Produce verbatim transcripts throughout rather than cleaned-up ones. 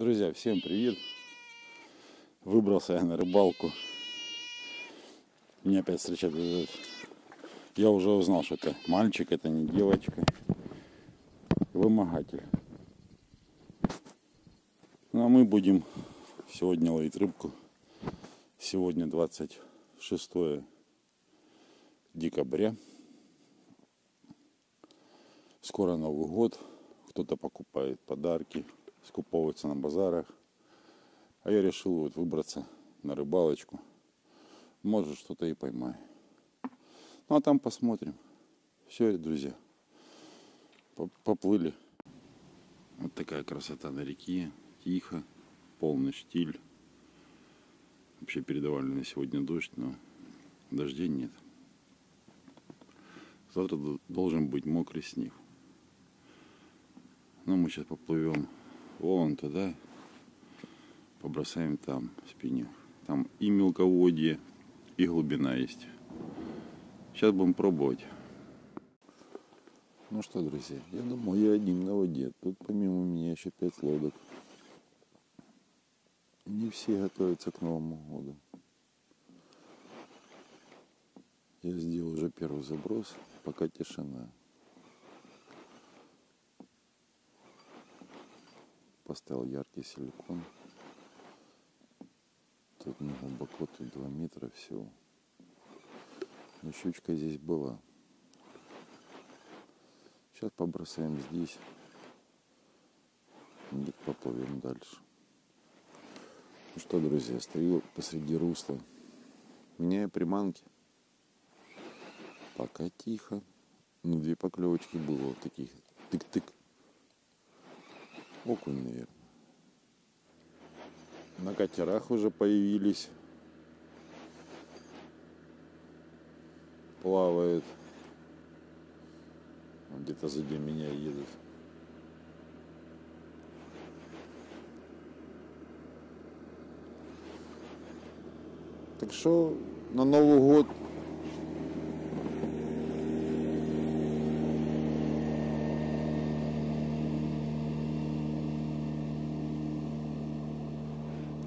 Друзья, всем привет! Выбрался я на рыбалку. Меня опять встречает. Я уже узнал, что это мальчик, это не девочка. Вымогатель. Ну а мы будем сегодня ловить рыбку. Сегодня двадцать шестое декабря. Скоро Новый год. Кто-то покупает подарки, скуповывается на базарах. А я решил вот выбраться на рыбалочку. Может, что-то и поймаю. Ну, а там посмотрим. Все, друзья, поплыли. Вот такая красота на реке. Тихо, полный штиль. Вообще передавали на сегодня дождь, но дождей нет. Завтра должен быть мокрый снег. Но мы сейчас поплывем вон туда, побросаем там спиннинг. Там и мелководье, и глубина есть. Сейчас будем пробовать. Ну что, друзья, я думал, я один на воде. Тут помимо меня еще пять лодок. Не все готовятся к Новому году. Я сделал уже первый заброс, пока тишина. Поставил яркий силикон. Тут не глубоко, тут два метра всего. Но щучка здесь была. Сейчас побросаем здесь. И поплывем дальше. Ну что, друзья, стою посреди русла. Меняю приманки. Пока тихо. Ну, две поклевочки было вот таких. Тык-тык. Окунь, наверное. На катерах уже появились. Плавают. Где-то сзади меня едут. Так что на Новый год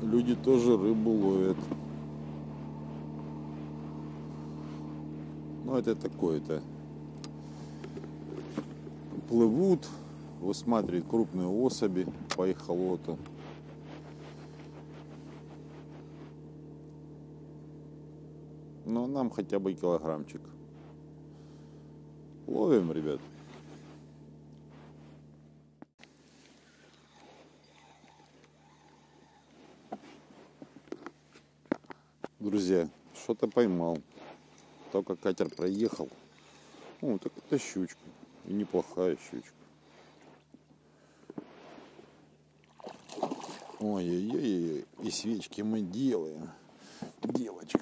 люди тоже рыбу ловят. Ну это такое-то. Плывут, высматривают крупные особи по эхолоту. Но нам хотя бы килограммчик. Ловим, ребят. Друзья, что-то поймал. Только катер проехал. О, так это щучка. И неплохая щучка. Ой-ой-ой, и свечки мы делаем. Девочка.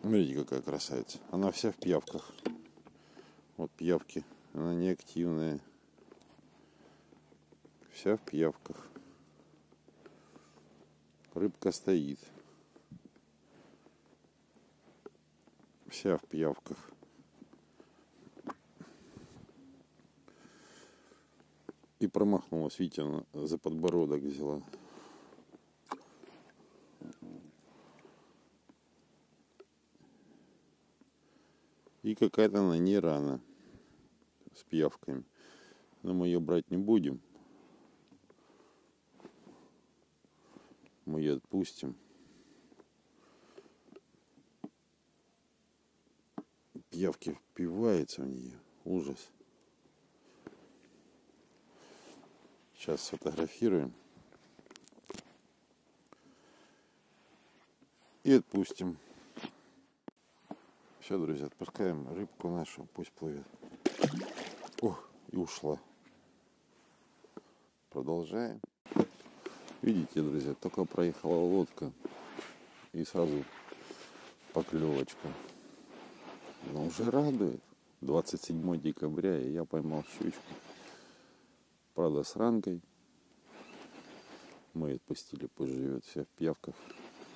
Смотрите, какая красавица. Она вся в пиявках. Вот пиявки. Она неактивная. Вся в пиявках. Рыбка стоит. Вся в пиявках. И промахнулась. Видите, она за подбородок взяла. И какая-то она не рана. С пиявками. Но мы ее брать не будем. Мы ее отпустим. Пиявки впиваются в нее. Ужас. Сейчас сфотографируем. И отпустим. Все, друзья, отпускаем рыбку нашу. Пусть плывет. Ох, и ушла. Продолжаем. Видите, друзья, только проехала лодка и сразу поклевочка. Но уже радует. двадцать седьмое декабря, и я поймал щучку. Правда, с ранкой. Мы ее отпустили, пусть живет вся в пиявках.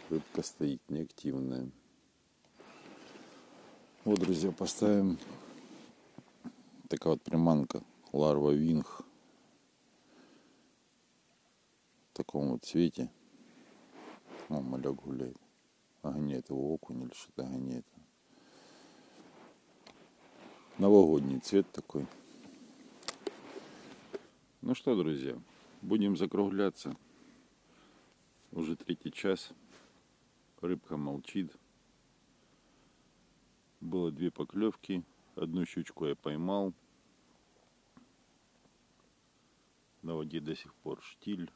Рыбка стоит неактивная. Вот, друзья, поставим. Такая вот приманка. Ларва Винг. таком вот цвете. О, малек гуляет. Гоняет его окунь или что-то гоняет. Новогодний цвет такой. Ну что, друзья, будем закругляться. Уже третий час. Рыбка молчит. Было две поклевки. Одну щучку я поймал. На воде до сих пор штиль,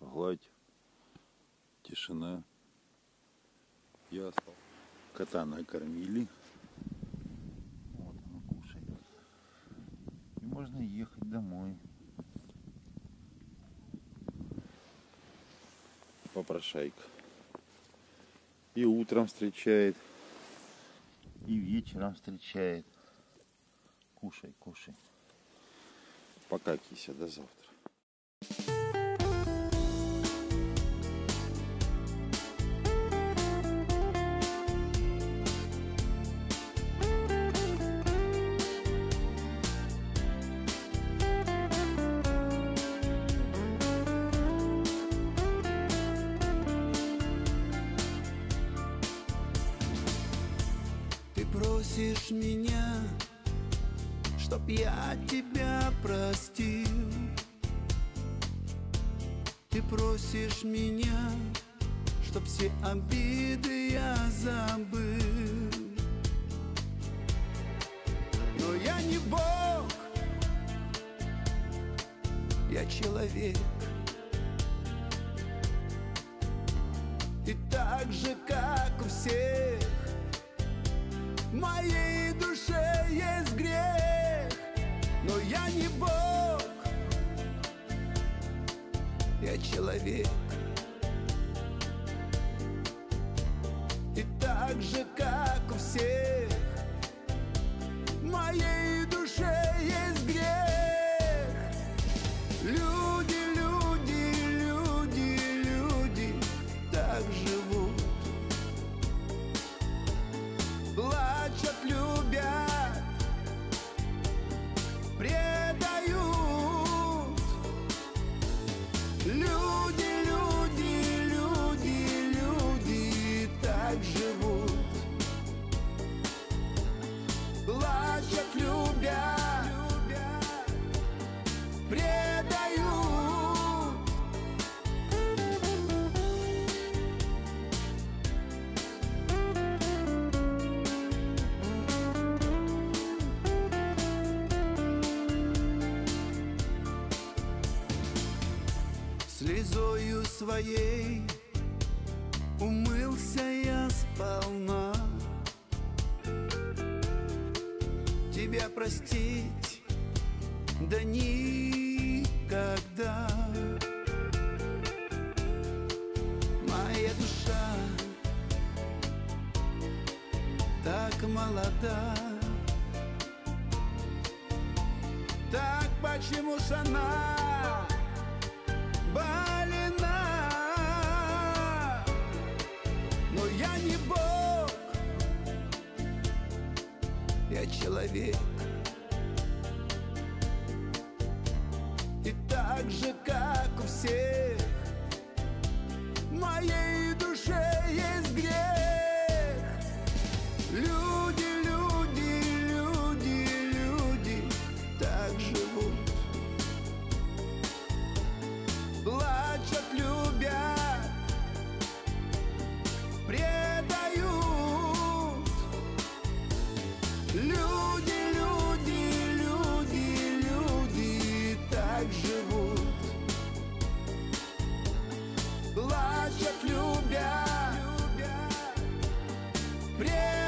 гладь, тишина. Я остался. Кота накормили. Вот он кушает. И можно ехать домой. Попрошайка. И утром встречает. И вечером встречает. Кушай, кушай. Пока, кися, до завтра. Просишь меня, чтоб я тебя простил. Ты просишь меня, чтоб все обиды я забыл. Но я не Бог, я человек. И так же, как у всех, в моей душе есть грех, но я не Бог, я человек. И так же, как у всех, в моей душе есть грех. Люди, люди, люди, люди так живут. Плачут, любят, предают. Люди, люди, люди, люди так живут. Плачут, любят, предают. Слезою своей умылся я сполна. Тебя простить да никогда. Моя душа так молода. Так почему ж она больна? Но я не Бог, я человек. И так же, как у всех, в моей душе есть грех. Люди, люди, люди, люди так живут. Плачут, любят, предают. Люди, люди, люди, люди так живут. Плачут, любят, предают.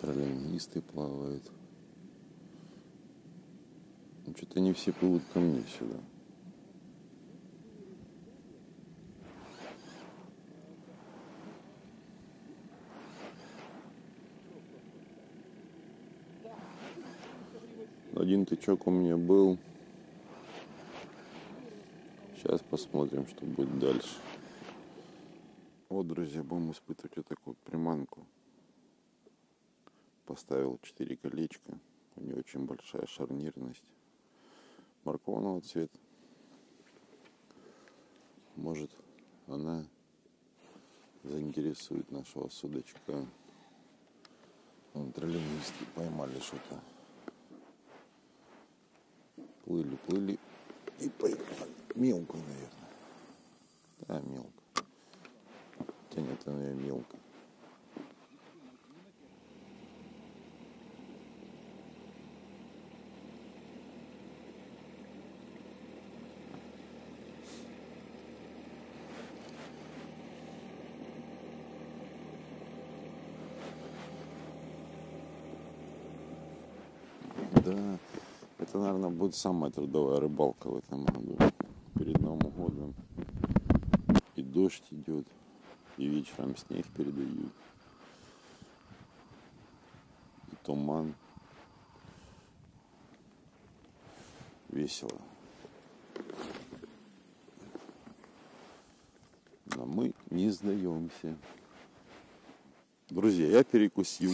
Троллейнисты плавают. Что-то они все плывут ко мне сюда. А один тычок у меня был. Сейчас посмотрим, что будет дальше. Вот, друзья, будем испытывать вот такую приманку. Поставил четыре колечка. У нее очень большая шарнирность. Морковного цвета. Может, она заинтересует нашего судачка. Вон троллейбисты поймали что-то. Плыли, плыли и поймали. Мелко, наверное. Да, мелко. Хотя нет, она мелко. Да, это, наверное, будет самая трудовая рыбалка в этом году. Перед Новым годом. И дождь идет, и вечером снег передают. И туман. Весело. Но мы не сдаемся. Друзья, я перекусил.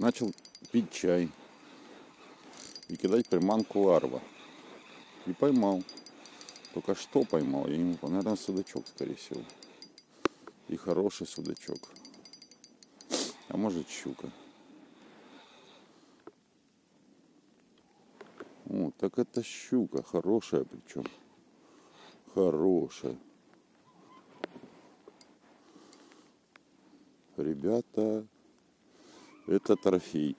Начал пить чай и кидать приманку Ларва. И поймал. Только что поймал, я не помню. Наверное, судачок, скорее всего. И хороший судачок. А может, щука. О, так это щука. Хорошая причем. Хорошая. Ребята, это трофей.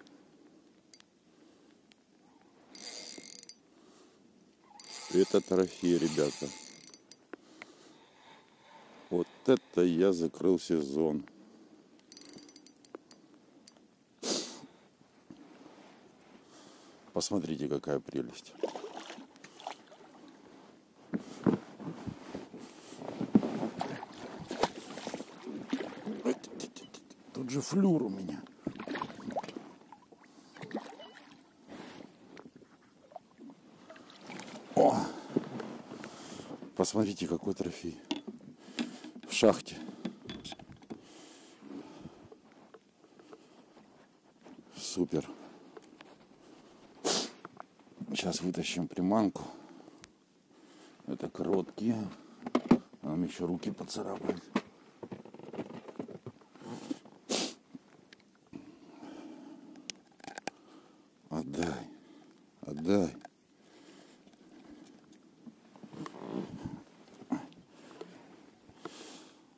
Это трофей, ребята. Вот это я закрыл сезон. Посмотрите, какая прелесть. Тут же флюр у меня. Посмотрите, какой трофей в шахте. Супер. Сейчас вытащим приманку. Это короткие. Нам еще руки поцарапают. Отдай. Отдай.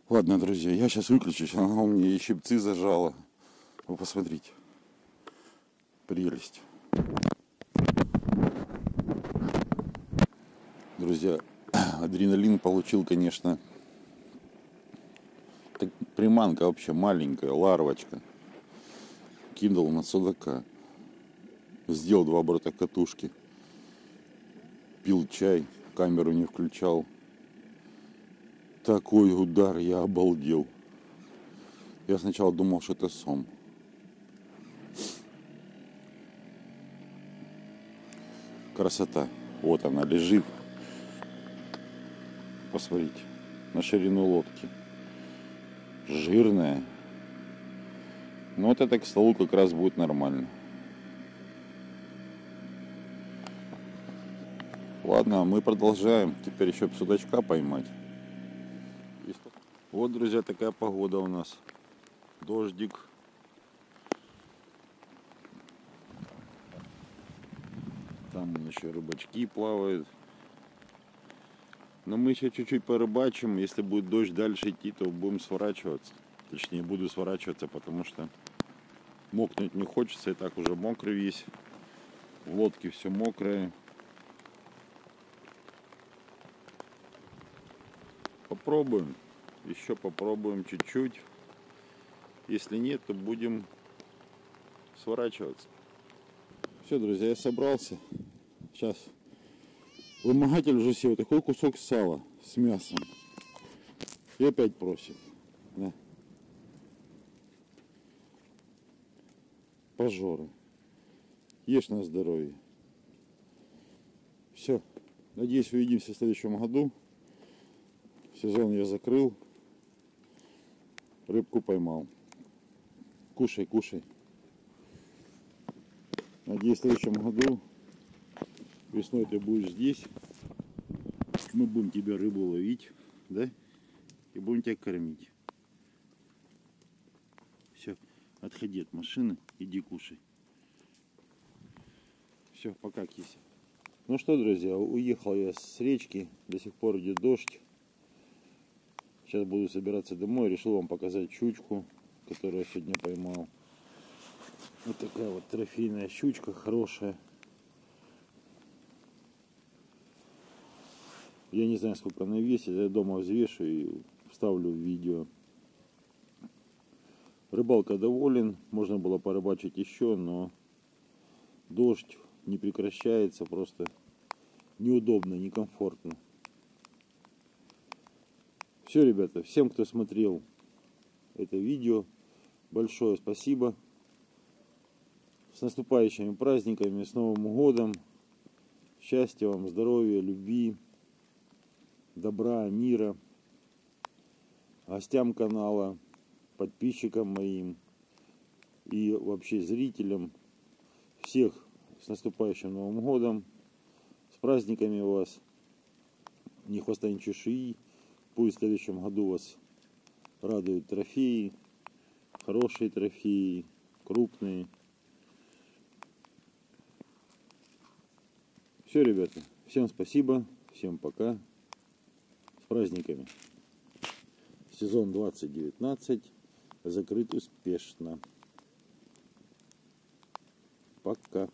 Ладно, друзья, я сейчас выключусь, она у меня и щипцы зажала. Вы посмотрите. Прелесть. Друзья, адреналин получил, конечно. Так, приманка вообще маленькая, ларвочка. Кинул на судака. Сделал два оборота катушки. Пил чай, камеру не включал. Такой удар, я обалдел. Я сначала думал, что это сом. Красота. Вот она лежит. Посмотрите. На ширину лодки. Жирная. Но вот это к столу как раз будет нормально. Ладно, мы продолжаем. Теперь еще судачка поймать. Вот, друзья, такая погода у нас. Дождик. Там еще рыбачки плавают. Но мы еще чуть-чуть порыбачим. Если будет дождь дальше идти, то будем сворачиваться. Точнее, буду сворачиваться, потому что мокнуть не хочется. И так уже мокрый весь. В лодке все мокрое. Попробуем. Еще попробуем чуть-чуть. Если нет, то будем сворачиваться. Все, друзья, я собрался. Сейчас. Вымогатель уже съел такой кусок сала с мясом. И опять просит. Да. прожоры. Ешь на здоровье. Все. Надеюсь, увидимся в следующем году. Сезон я закрыл. Рыбку поймал. Кушай, кушай. Надеюсь, в следующем году весной ты будешь здесь. Мы будем тебя рыбу ловить, да? И будем тебя кормить. Все, отходи от машины, иди кушай. Все, пока, кися. Ну что, друзья, уехал я с речки. До сих пор идет дождь. Сейчас буду собираться домой. Решил вам показать щучку, которую я сегодня поймал. Вот такая вот трофейная щучка, хорошая. Я не знаю, сколько она весит. Я дома взвешу и вставлю в видео. Рыбалка доволен. Можно было порыбачить еще, но дождь не прекращается. Просто неудобно, некомфортно. Все, ребята, всем, кто смотрел это видео, большое спасибо. С наступающими праздниками, с Новым годом. Счастья вам, здоровья, любви, добра, мира. Гостям канала, подписчикам моим и вообще зрителям. Всех с наступающим Новым годом. С праздниками вас. Ни хвоста, ни чешуи. Пусть в следующем году вас радуют трофеи. Хорошие трофеи, крупные. Все, ребята, всем спасибо. Всем пока. Праздниками. Сезон двадцать девятнадцать закрыт успешно. Пока.